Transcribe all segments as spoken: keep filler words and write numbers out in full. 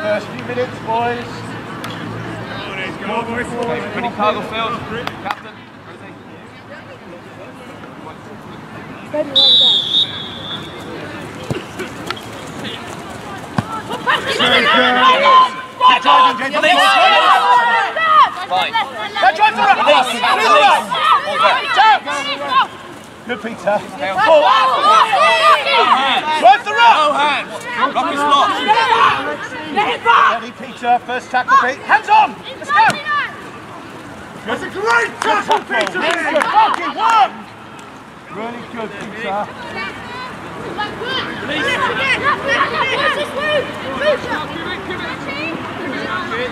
First few minutes, boys. Go, boys. Everybody, Cargilfield, captain. Steady right down. Good, Peter. Ball. Run the rock! No hands. Rock is locked. Let him back! Ready, Peter. First tackle, Pete. Hands on! Let's go! That's a great tackle, Peter! Fucking one! Really good, Peter. What's this move? Peter! Peter!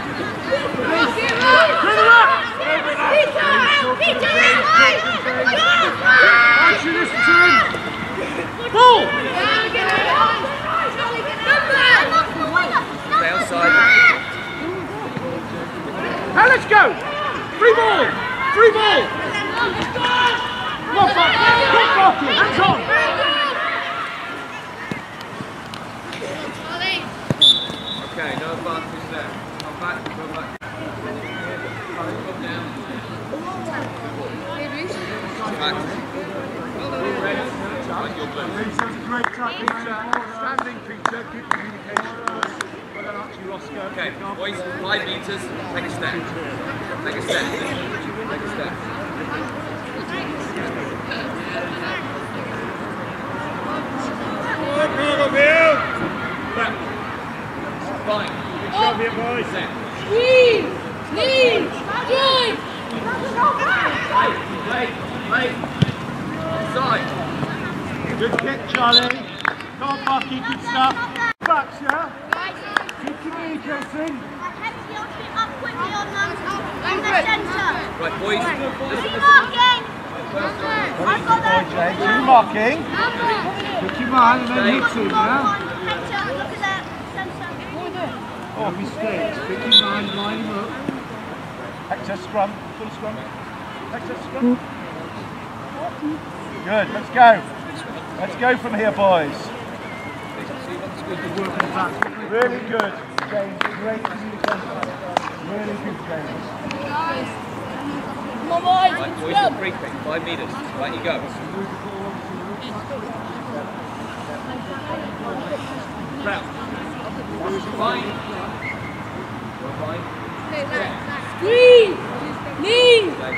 Peter! Go! Free ball! Free ball! Lock up! Quick blocking! Hands on! Okay, no advantage there. Come back, come back. Come down. Great tackling. Standing, Peter. Good communication. Okay, boys, five metres, take a step. Take a step. Take a step. Back. Fine. Good job here, boys. Three, three, three. Late, late, late. Side. Good kick, Charlie. Go on, Bucky, good stuff. Backs, yeah? Communication. Right, boys. Keep marking. I've got that. Keep marking. Keep your mind and then hit him, yeah? Look at that centre. Oh, mistakes. Keep your mind, line him up. Hector, scrum. Full scrum. Hector, scrum. Good, let's go. Let's go from here, boys. Really good, James. Great communication. Really good, James. Come on, boys. Right, boys, are briefing. Five metres. Right, you go. Round. Fine. Fine. Three. Knee. Drive.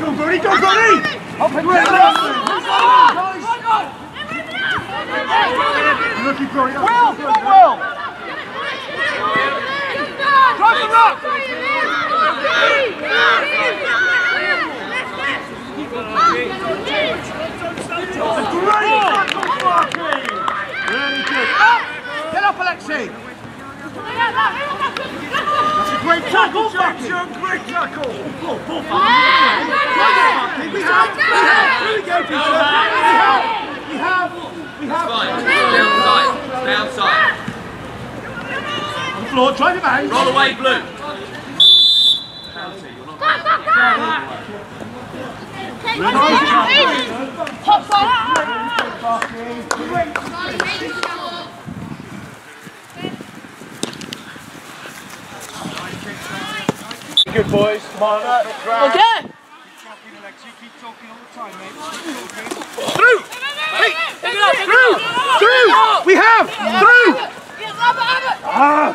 Go, buddy. Go, buddy. Up and down. Looking for it. Well, well. Drop the rock. That's great. Really good. Up. Get up, Alexei. That's a great tackle, Jackson. Great tackle. Oh, oh, oh. We have. We have. Here we go, Peter. We have. We have, we have. Downside, downside. On the floor, try him out. Roll away, blue. Good boys, come on up. Okay. Keep talking all the time, mate. Through! Hey, pick it up, pick through! It up. Through! We have! Yeah. Through! Ah!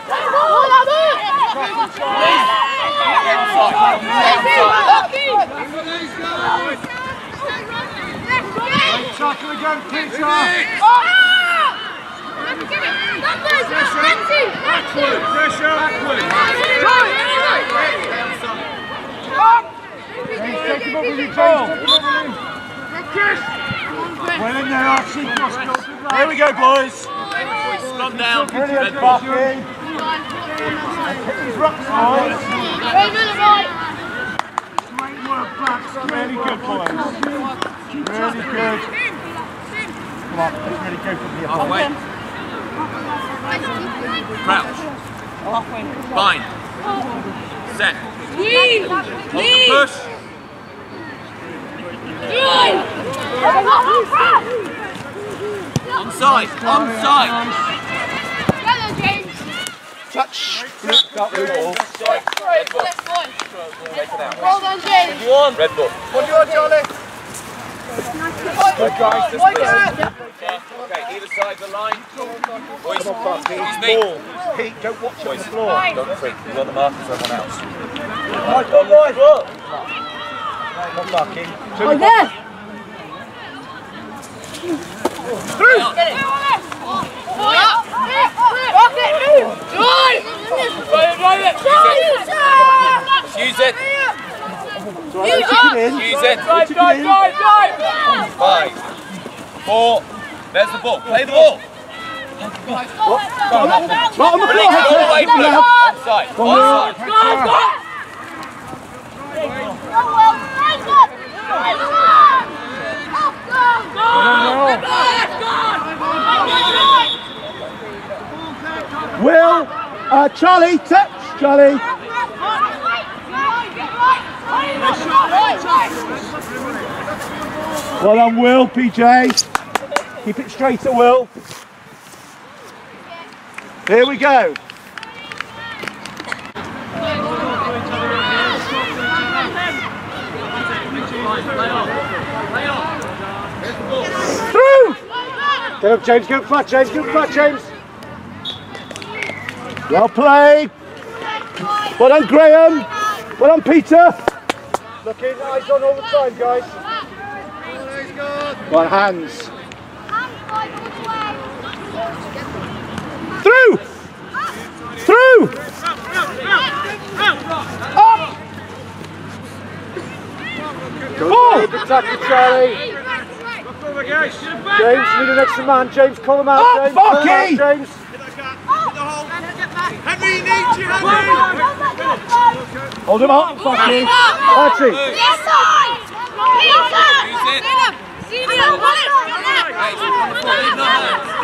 Tackle again, Peter! Backward! Pressure! Backward! Take him over you, James. Well in there, Archie. Here we go, boys. Come down. Brilliant, Bucky. Hit these rocks, boys. Great work, Bucks. Really good, boys. Really good. Come on, let's really go from here, boys. Halfway. Crouch. Bind. Set. Hold the push. Drive! Drive! Drive! side, on side. Hello, James. Touch. Got the ball. Red ball. Well done, James. Red ball. What do you want, Charlie? Good guys, this is okay, either side of the line. Boys, excuse me. Pete, don't watch the floor. Don't freak. You're on the mark of someone else. Right, go, boys. Not marking. Oh, yeah. Through! Get it! Fuck it! Move! Drive! Drive, drive it! Use it! Use it! Drive, drive, drive, drive! Five, four, there's the ball. Play the ball! Not on the floor! Go away, blue! Offside! Offside! Offside! Go! Go! Go! Will, uh, Charlie, touch, Charlie. Well done, Will, P J. Keep it straight at Will. Here we go. Through! Get up, James, get up flat, James, get up flat, James. Well played. Well done, Graham. Well done, Peter. Looking eyes on all the time, guys. Well, hands. Through! Through! Up! Ball! Good tackle, Charlie. James, you need an extra man. James, call him out. Oh, Bucky! James. Henry, you need you, Henry. Hold him up, Bucky. Archie. This side. Peter. See me on the left.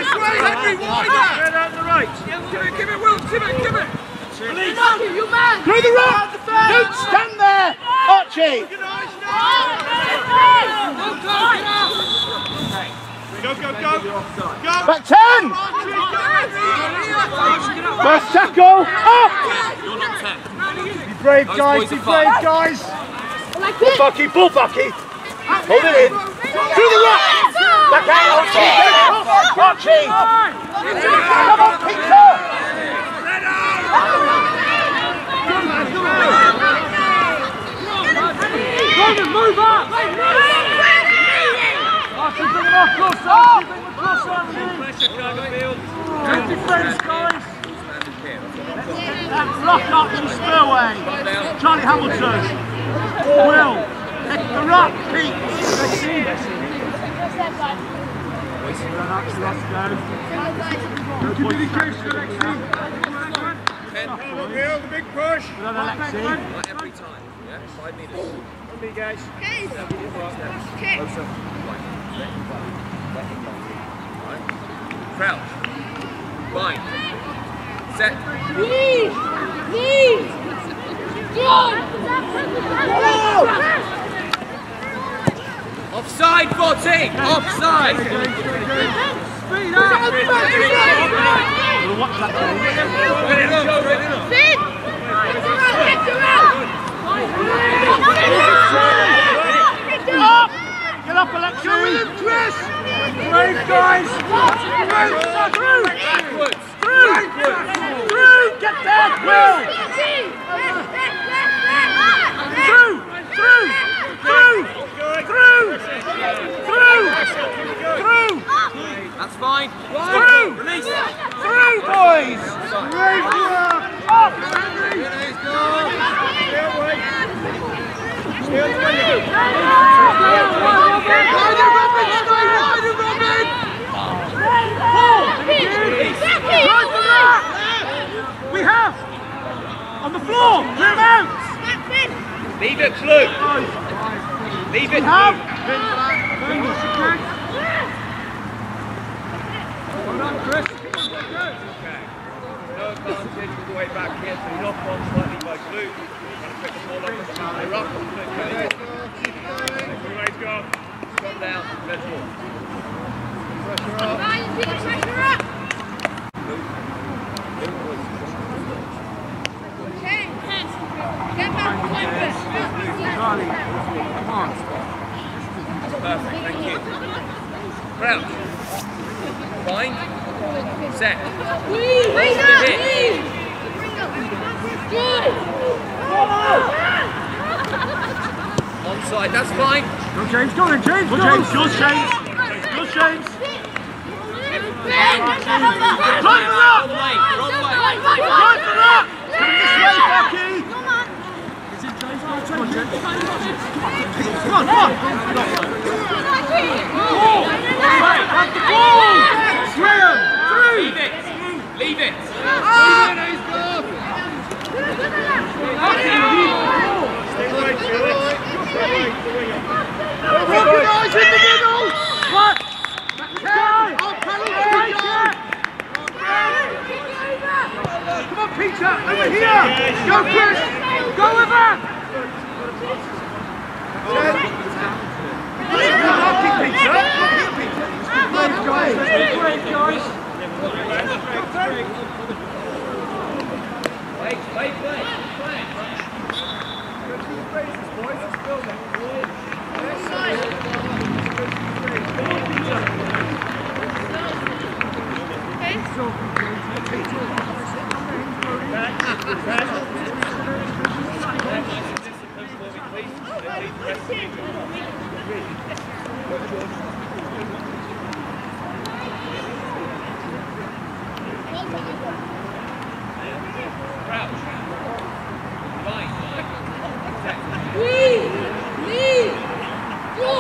This way, Henry, wider. Get out the right. Give it, give it, Will. Give it, give it. Through the rock. Don't stand there, Archie. Go, go, go! Go! Back ten! First tackle! Up! You're not ten. Be brave, guys, be brave, guys! Bull Bucky, Bull Bucky! Hold it in! Through the rock! Back out! Archie! Archie! Come on, Peter! Ronan, move up! Archie, bring him off closer! Archie, bring him closer over here! Pressure, Cargilfield! Don't defence, guys! That's locked up in the spillway! Charlie Hamilton! Will! Pick the rock, Pete! Relax, let's go! Give me the case for Lexi! Will, the big push! Another Lexi! Every time, yeah? Five metres. On me, guys! Okay! Closer! Crouch. Bind. Set. Knees! Knees! Offside, fourteen! Offside! Speed up! We'll watch that one. Speed! Get up! Get up, Alexi! Get him, Chris! Brave, guys! Through! Through! Through! Through! Get there, Will! Through! Through! Through! Through! Through! Through! That's fine. Through! Release! Through, boys! Brave, up! Here we go! We have! On the floor! Clear out! Leave it, Blue! Leave it, Blue! Hold on, Chris! Okay. No advantage all the way back here, so you're not on slightly by Blue. Pick the ball up and they're up. Everybody's gone. Down, let's go. Pressure up. out. Bind. Set. Bring up. Bring up. Good. Onside. That's fine. Go James. Go in, James. Go James. Go James. Go James. Climb it up. Climb it up. Come this way, Becky. Come on. Is it James? Come on, James. Come on, come on. Right, have the ball! Swim! Three! Leave it! Leave it! Ah! Stay right, Felix! Stay right, the winger! Recognise in the middle! What? Oh, Carol, right there! Come on, Peter! Over here! Go, Chris! Go with her! Good luck, Peter! Let's go! Let's go, guys! Wait, wait, wait! Go to your faces, boys. Let's build it. Let's go! Let's go! Crouch. Right. Leave. Leave. Go.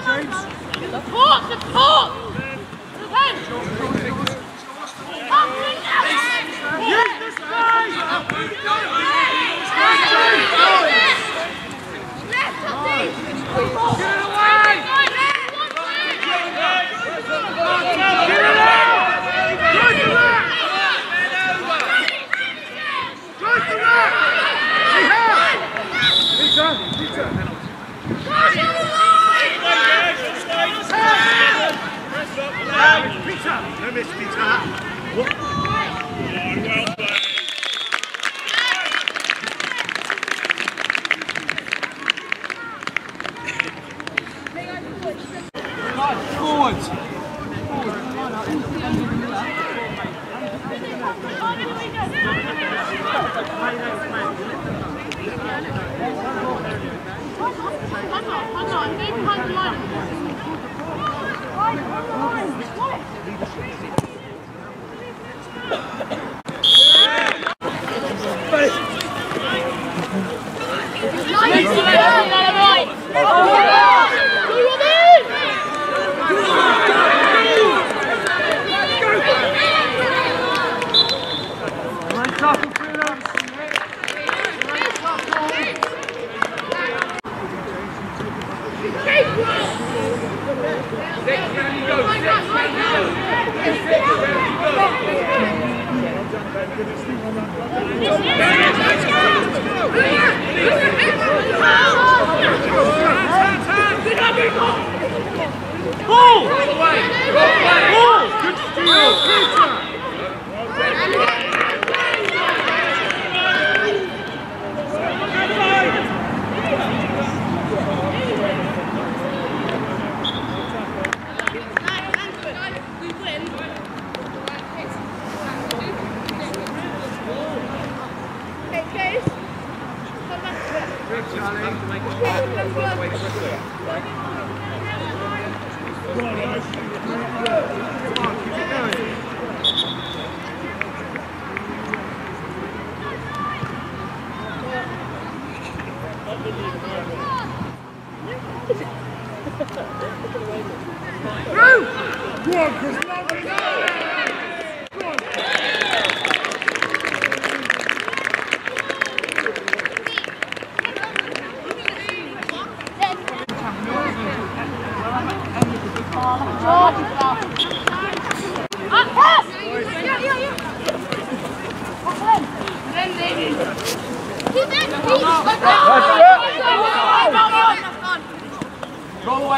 James! Support! Support! fifty to that. What? Oh,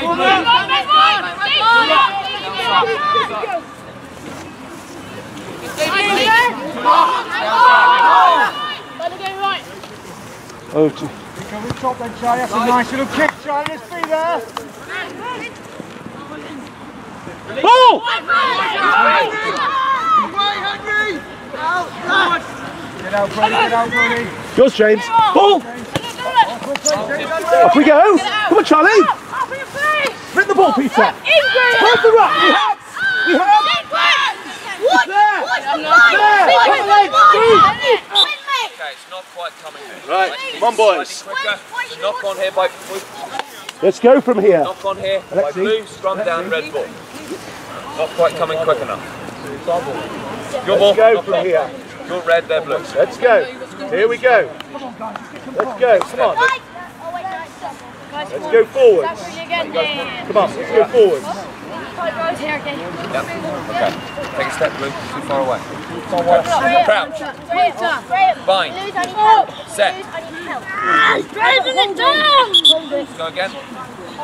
well done. That's a nice little kick, Charlie. Let's be there. Oh! Get out, Brody. Get out, Brody. Yours, James. Ball! Off we go. Come on, Charlie. Bring the ball, Peter. Hold the rock. We have. We have. It's there. It's there. Okay, it's not quite coming in. Right, come on, boys. Knock on here by blue. Let's go from here. Knock on here by blue, scrum down, red ball. Not quite coming quick enough. Your ball. Let's go from here. You're red, they're blue. Let's go. Here we go. Let's go, come on. Let's go forwards. Come on, let's go forwards. Yep. Okay, take a step, blue. Too far away. Okay. Crouch. Bind. Set. Ah, driving it down! Let's go again.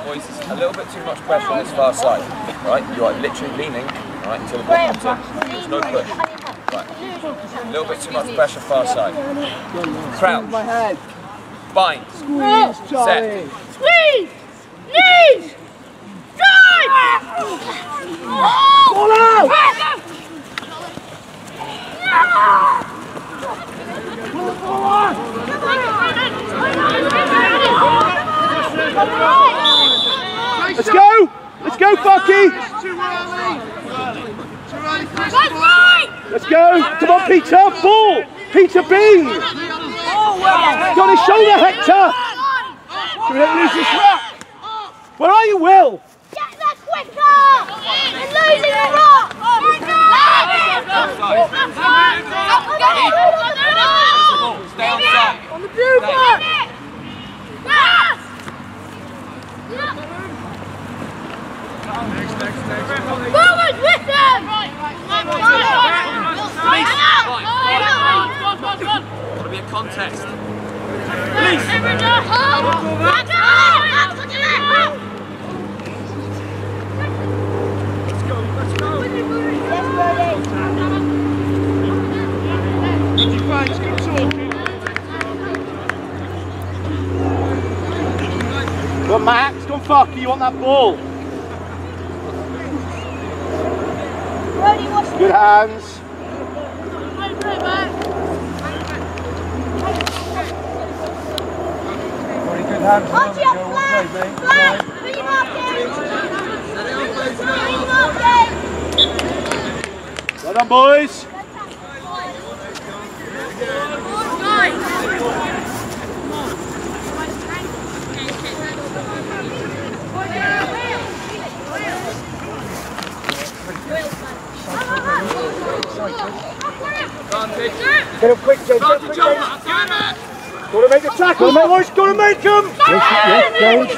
Boys, a little bit too much pressure on this far side. Right, you are literally leaning right until the ball comes in. There's no push. Right. A little bit too much pressure far side. Crouch. Bind. Set. Squeeze! Knees! Drive! Ball out! Let's go! Let's go, Bucky! Let's go! Come on, Peter! Ball! Peter B! Got his shoulder, Hector! Can we not lose this rock? Where are you, Will? Get that quicker! We're losing the rock! Stay on side. On the blue part! Yes! Next, next, next. Forward with them! Right, right, right, right. It's gotta be a contest. Please! Everyone go home! Back up! Let's go, let's go! But Max, don't fuck, you want that ball. Good hands. Good hands. Onto your flag! Flag! Three mark games! Three mark games! Well done, boys! Get him quick, James. Got to make a tackle, my boys. Got to make him. Yes, yes, James.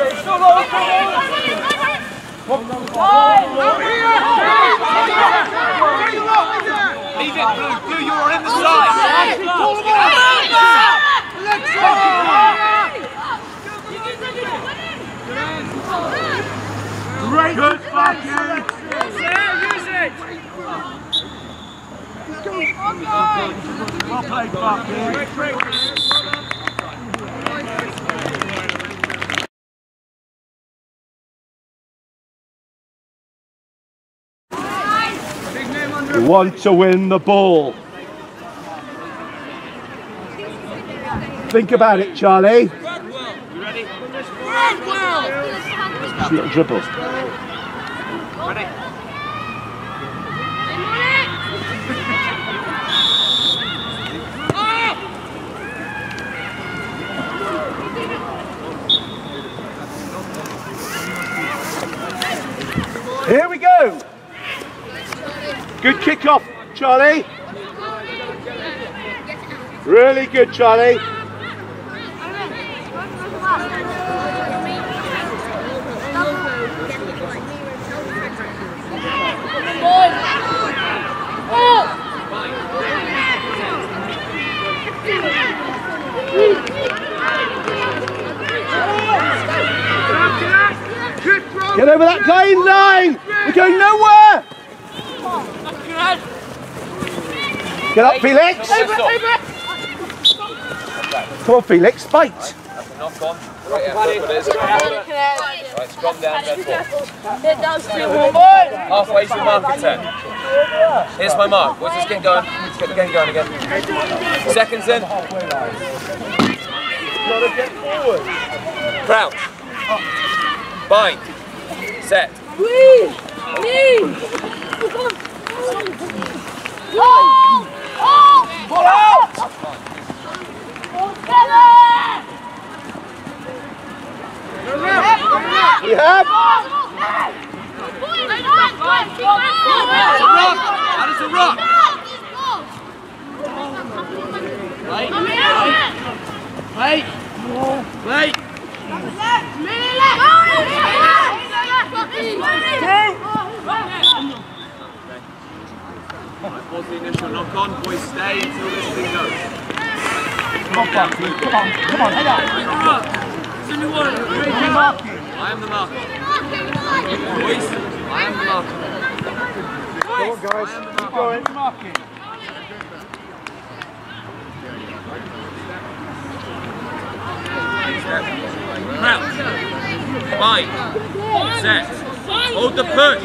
Leave it, Blue. Blue, you're in the side. Great. Good fucking. Well played, Buck. You want to win the ball. Think about it, Charlie. You ready? Just little dribbles. Ready? Here we go! Good kick-off, Charlie! Really good, Charlie! Get over that dying line! We're going nowhere! Get up, Felix! Come on, Felix, fight! That's a knock on. Right, strong down, left down, halfway to the marker ten. Here's my mark. What's this game going? Let's get the game going again. Seconds in. Gotta get forward. Crouch. Bind. Set. Whee! Knee! Oh! Oh! Pull out! We have! That is a rock! Play! Play! Play! Pause the initial knock on, boys stay until this thing goes. Come on, come on, come on, come on, head out. I am the marker. Boys, I am the marker. Come on, guys, keep going. Marking. Crouch, bind, set, hold the push.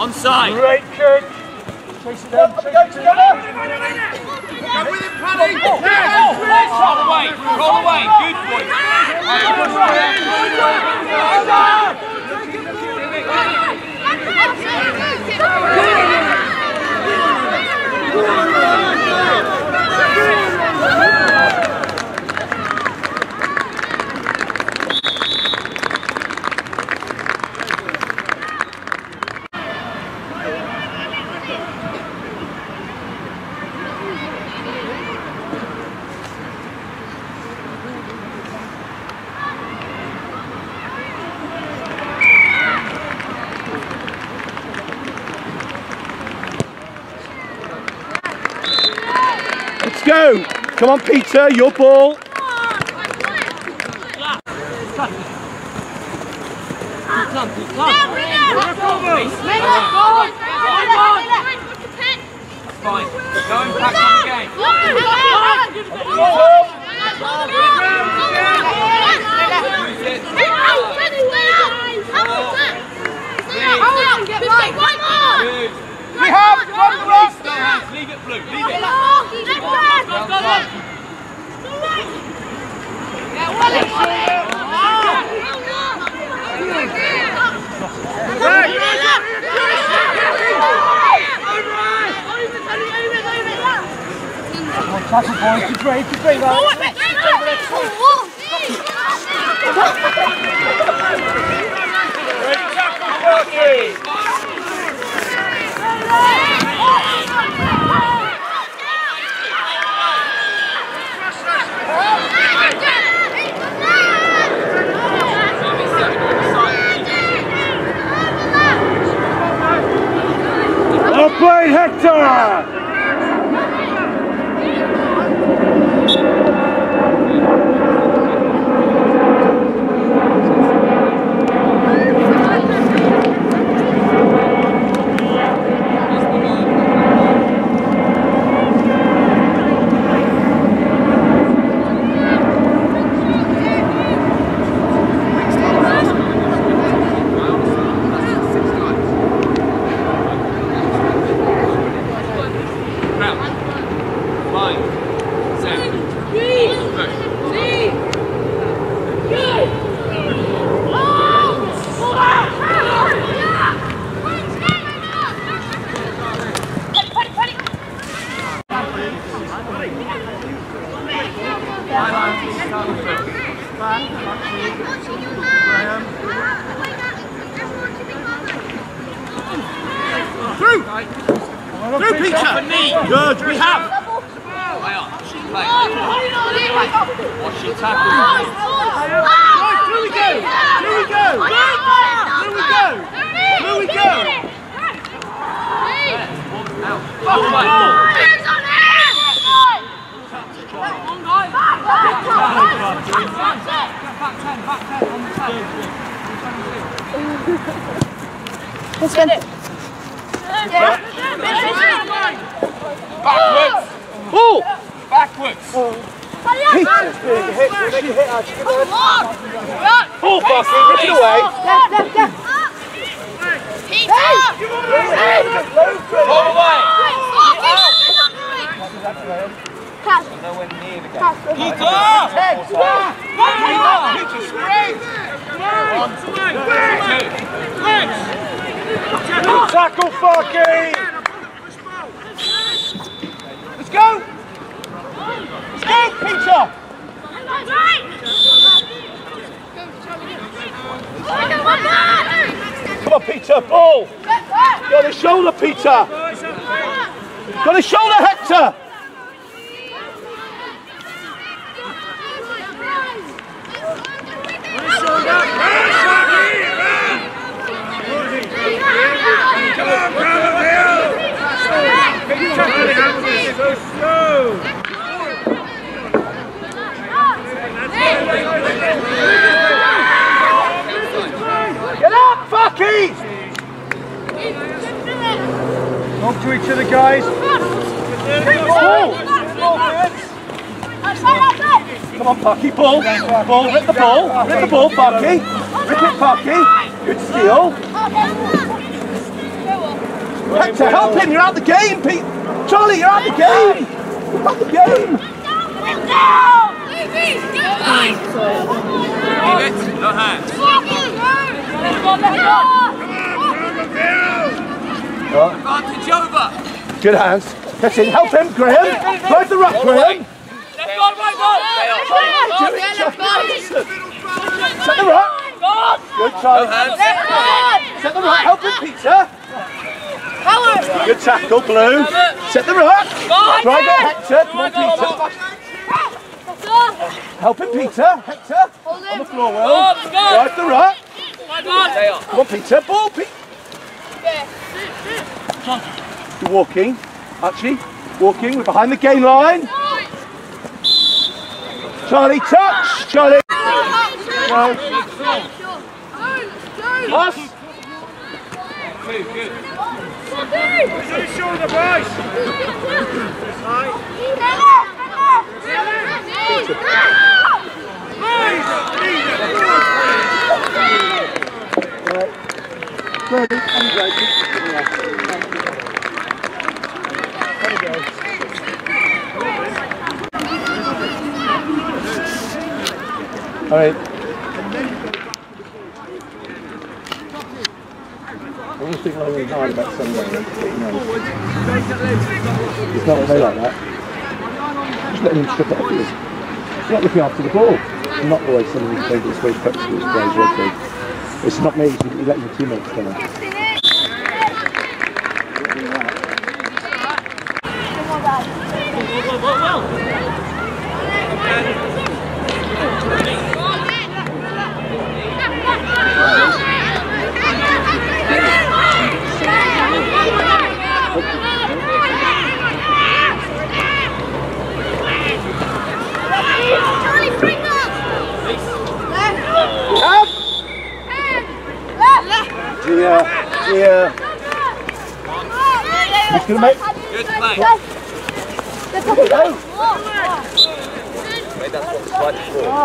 Onside. Great kick. Chase it down. Go together. Go with him, Paddy. Roll away. Roll away. Good boy. Take it forward. go. Come on, Peter, your ball. We have one left. Leave it blue. Leave it. Go, oh, play, Hector! Good hands. That's it. Help him, Graham. Drive the rock, Graham. Left guard, right guard. Left guard. Set the rock. Good try. Set the rock. Help him, Peter. Good tackle, Blue. Set the rock. Drive it, Hector. Come on, Peter. Help him, Peter. Hector. On the floor, Will. Drive the rock. Come on, Peter. Ball, Peter. Walking, actually, walking, we're behind the game line. Charlie, touch! Charlie! No. Pass! Good. Good. Good. All right. I always think I'm hard about somebody. It's not they like that. Just let them strip it off you. It's not looking after the ball. It's not the way somebody plays this way, perhaps it's plays rugby. It's not me, you let your teammates come on. Yeah, yeah. He's going to make. Good play.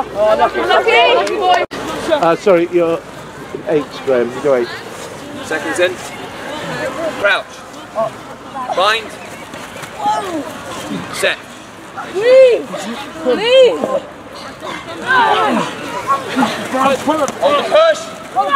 Oh, lucky. Lucky boy. Uh, sorry, you're eight, Graham. You go eight. Seconds in. Crouch. Bind. Set. Leave. Leave. On the push. Hold on.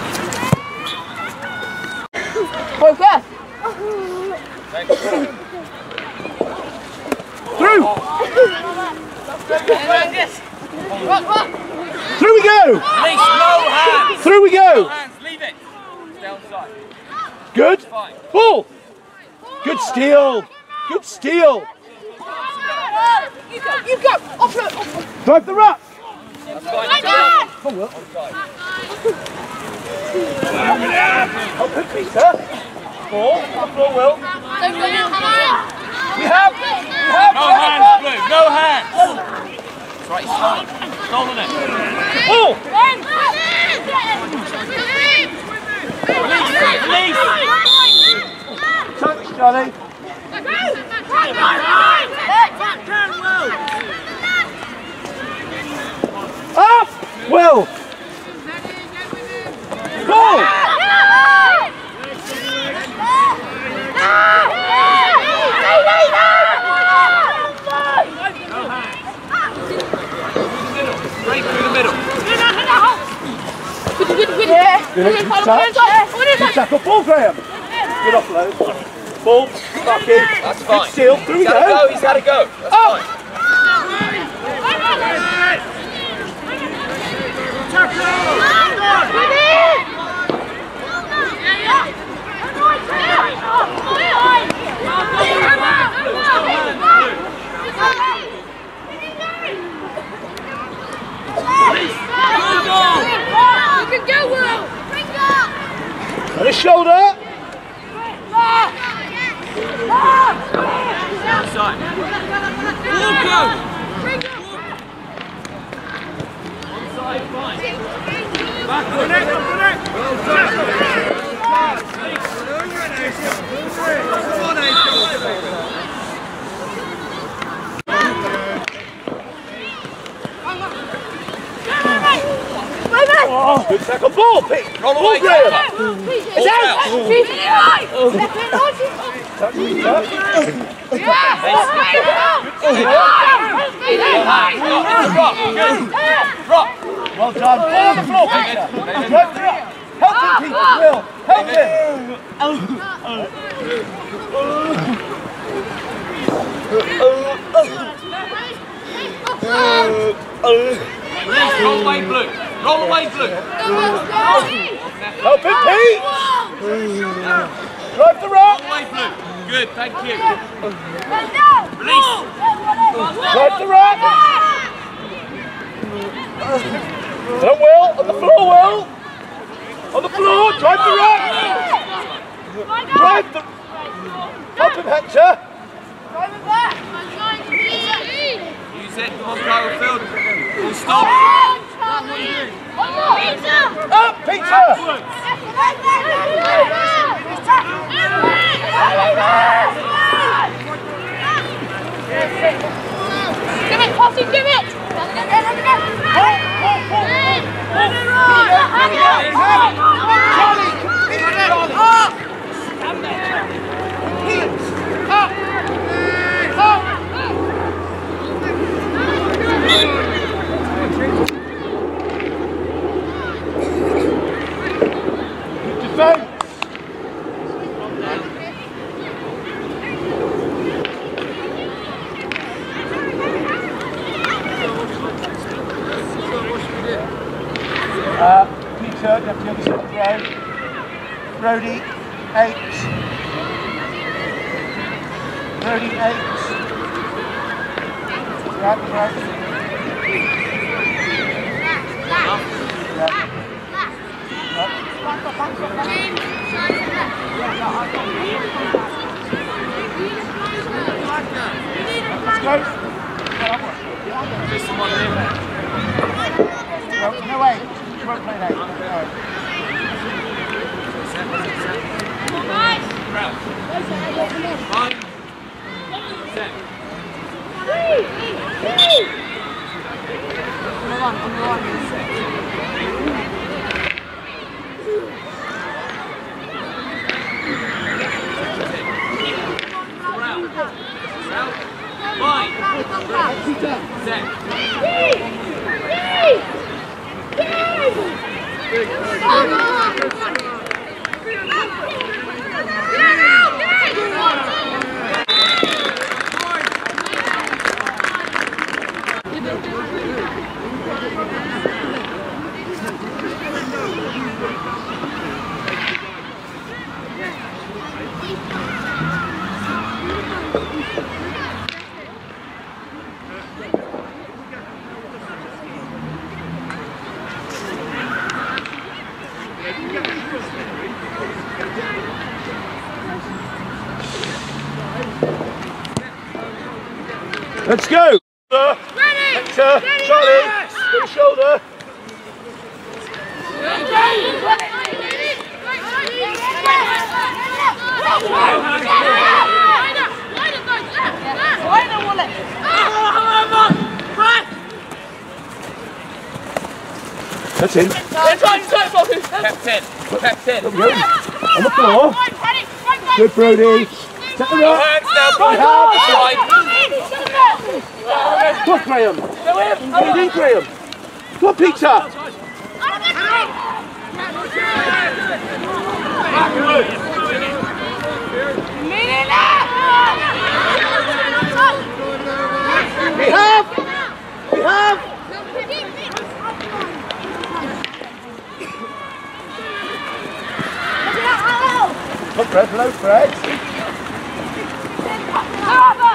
Drive the ruck! Oh, well. How quickly, sir? Four, four, Will. We have, we have. No hands, Blue, no hands. That's right, it's fine. Golden it. Oh! Release, release. Touch, Charlie. Back down, Will. Up! Will! Goal! Right through the middle. Good tackle, ball, Graham. Good offload. Ball, back in. That's fine. Good seal, through we go. go. He's had a go. That's oh. fine. On his shoulder! Outside. Onside, fine. Back on the neck, up the neck! Well done! Oh, good tackle ball, Pete! Roll away, Graham! It's out! It's out! Well done. All the floor, help him, Peter. Will. Help him. Roll away, Blue. Roll away, Blue. Help him, Pete. Drive the rock! All the way blue. Good, thank you. Release! Drive the rock! Don't Will! On the floor, Will! On the floor! Drive the rock! Drive the... Help him, Hatcher! Drive it back! I'm trying to be... Use it, come on, Cargilfield. We'll stop! Peter! Up, Peter! Give it, Posse, give it! Uh, Peter, deputy on the second row. Brody, eight. Brody, eight. Right, right. Let's go. No, no way. You won't play that. No. One. Good, good, good, good, good, good. Let's go! Ready! Hector, ready, Charlie, yes. Good shoulder. That's in. Captain, captain. On the floor. Good, Brody. Set the rock. Go on, Graham! Go in, Graham! Go on, Peter! We have! We have! Look, Fred, hello, Fred! I'm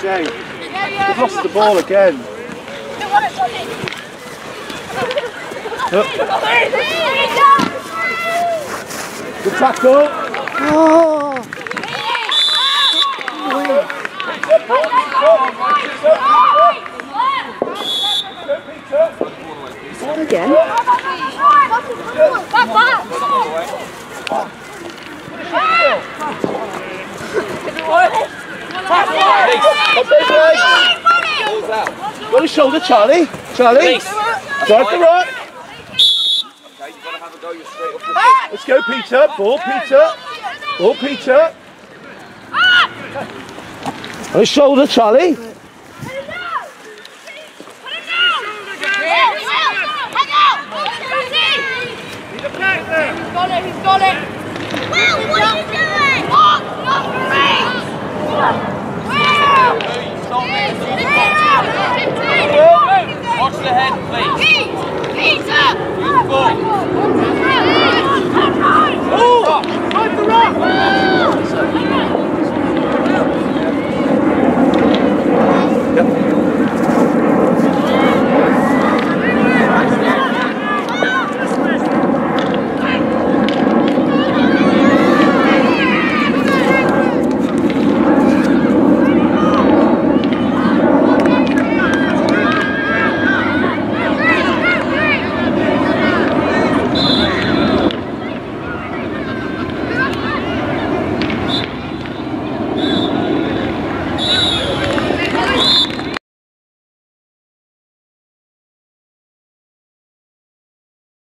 shame. We've lost the ball again. Good tackle. Oh. What again? Got his shoulder, Charlie. Charlie, drive the rock. Let's go, Peter. Ball, Peter. Ball, Peter. On his shoulder, Charlie. He's got it! Will, what are you doing? Hawk, not freeze! Will! Stop it! Watch the head, please! Peter! Peter!